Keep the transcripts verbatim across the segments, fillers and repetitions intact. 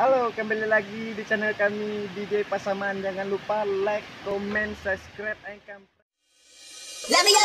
Halo, kembali lagi di channel kami D J Pasaman. Jangan lupa like, comment, subscribe, and come. Let me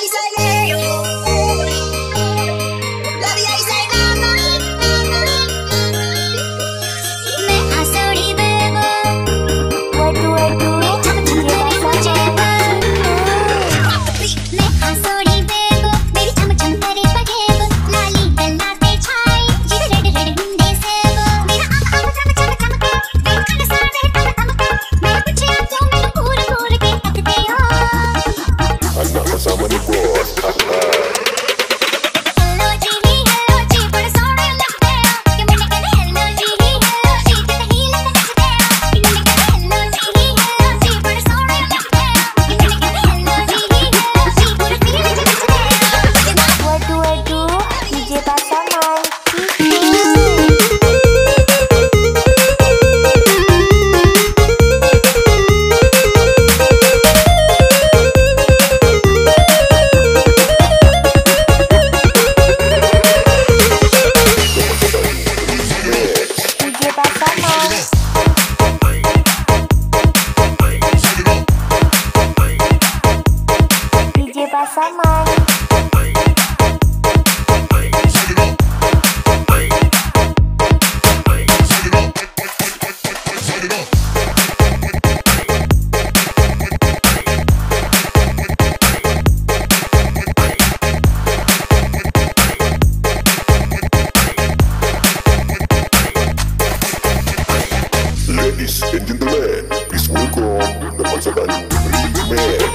Ladies and gentlemen, please welcome the Pasaman remix.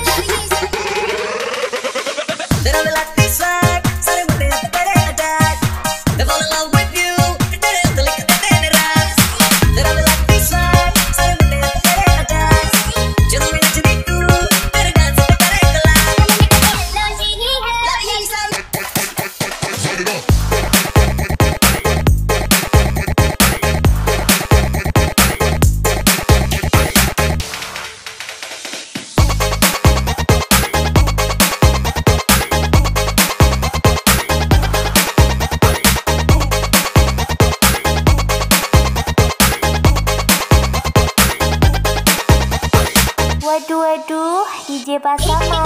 Waduh waduh, D J Pasaman.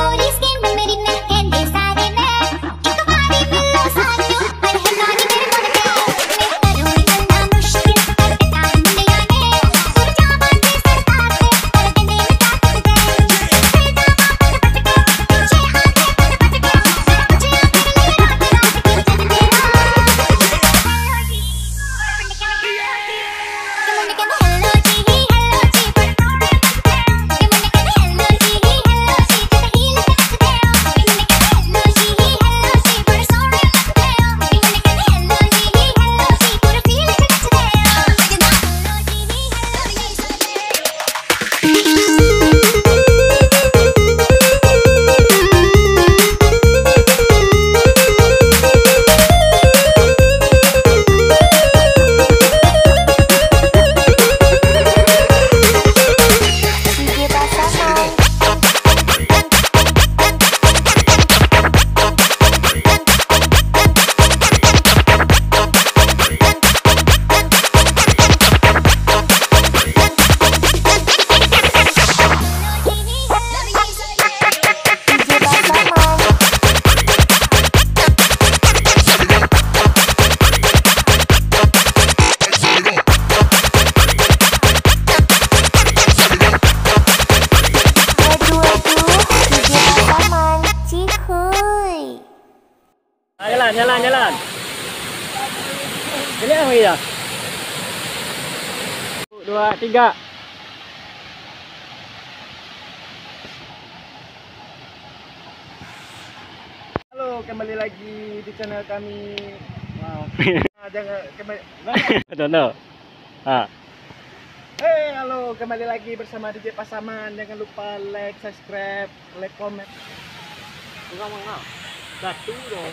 Jalan, jalan, jalan. Ini apa ya? Dua, tiga. Halo, kembali lagi di channel kami. Wow. Nah, jangan kembali. Nah. Ah. Hey, halo, kembali lagi bersama D J Pasaman. Jangan lupa like, subscribe, like, comment. Enggak mau enggak? Satu dong.